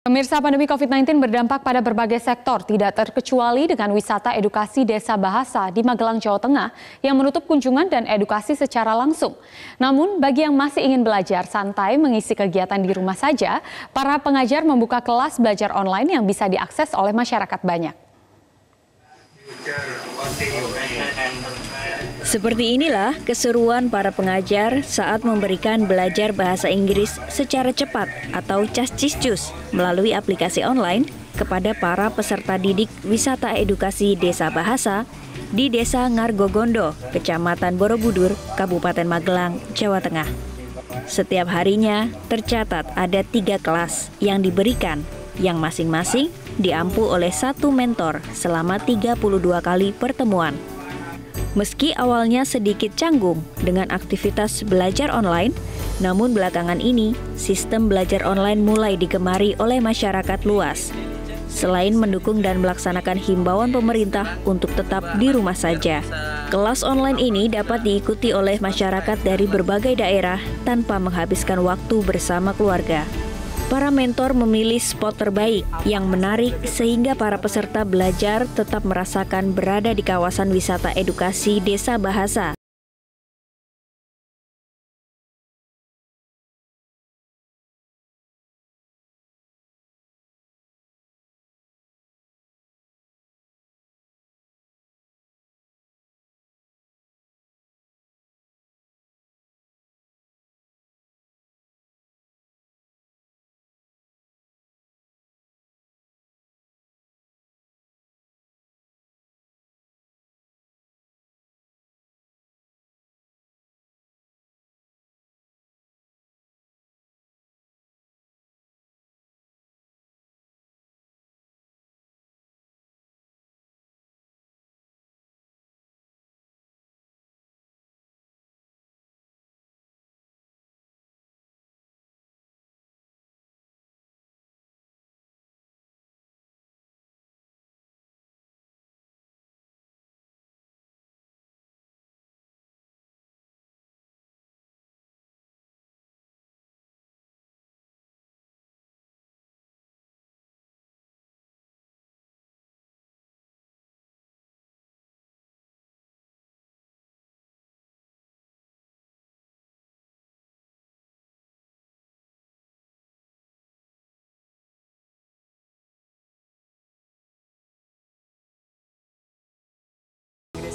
Pemirsa, pandemi COVID-19 berdampak pada berbagai sektor, tidak terkecuali dengan wisata edukasi desa bahasa di Magelang, Jawa Tengah yang menutup kunjungan dan edukasi secara langsung. Namun, bagi yang masih ingin belajar santai mengisi kegiatan di rumah saja, para pengajar membuka kelas belajar online yang bisa diakses oleh masyarakat banyak. Seperti inilah keseruan para pengajar saat memberikan belajar bahasa Inggris secara cepat atau casciscus melalui aplikasi online kepada para peserta didik wisata edukasi desa bahasa di Desa Ngargogondo, Kecamatan Borobudur, Kabupaten Magelang, Jawa Tengah. Setiap harinya tercatat ada 3 kelas yang diberikan, yang masing-masing diampu oleh satu mentor selama 32 kali pertemuan. Meski awalnya sedikit canggung dengan aktivitas belajar online, namun belakangan ini sistem belajar online mulai digemari oleh masyarakat luas. Selain mendukung dan melaksanakan himbauan pemerintah untuk tetap di rumah saja, kelas online ini dapat diikuti oleh masyarakat dari berbagai daerah tanpa menghabiskan waktu bersama keluarga. Para mentor memilih spot terbaik yang menarik sehingga para peserta belajar tetap merasakan berada di kawasan wisata edukasi desa bahasa.